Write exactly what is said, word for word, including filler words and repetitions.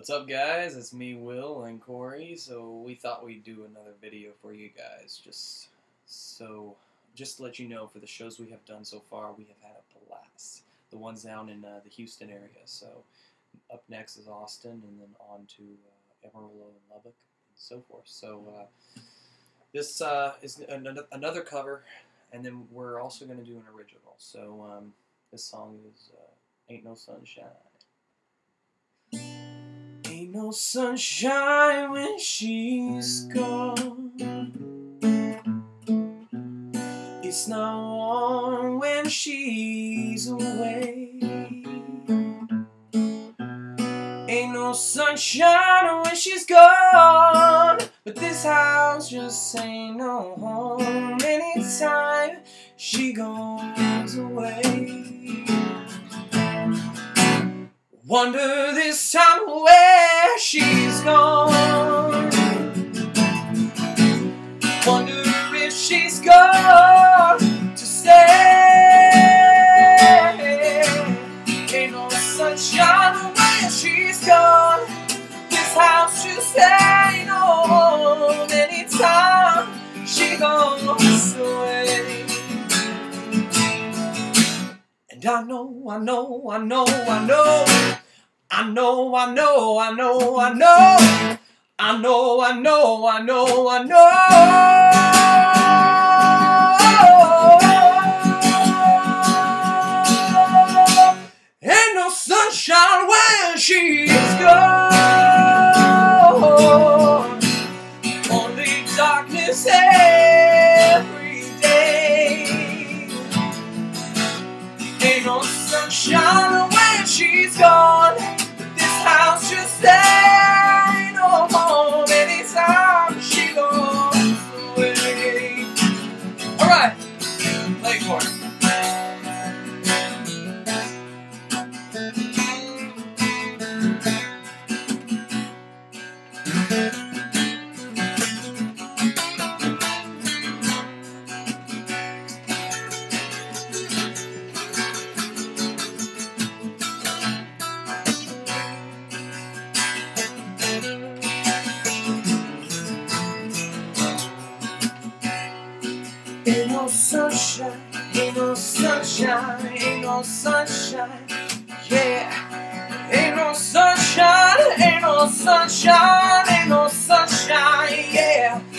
What's up, guys? It's me, Will, and Corey. So we thought we'd do another video for you guys, just so just to let you know, for the shows we have done so far, we have had a blast. The ones down in uh, the Houston area. So up next is Austin, and then on to uh, Amarillo and Lubbock, and so forth. So uh, this uh, is an another cover, and then we're also going to do an original. So um, this song is uh, "Ain't No Sunshine." Ain't no sunshine when she's gone. It's not warm when she's away. Ain't no sunshine when she's gone, but this house just ain't no home anytime she goes away. Wonder this time where she's gone. Wonder if she's gone to stay. Ain't no sunshine when she's gone. This house just ain't no home anytime she goes away. And I know, I know, I know, I know. I know, I know, I know, I know, I know, I know, I know, I know. Ain't no sunshine when she's gone. Only darkness every day. Ain't no sunshine when she's gone. Ain't no home anytime she goes away. Alright, play for it. Ain't no sunshine, ain't no sunshine, ain't no sunshine, yeah. Ain't no sunshine, ain't no sunshine, ain't no sunshine, yeah.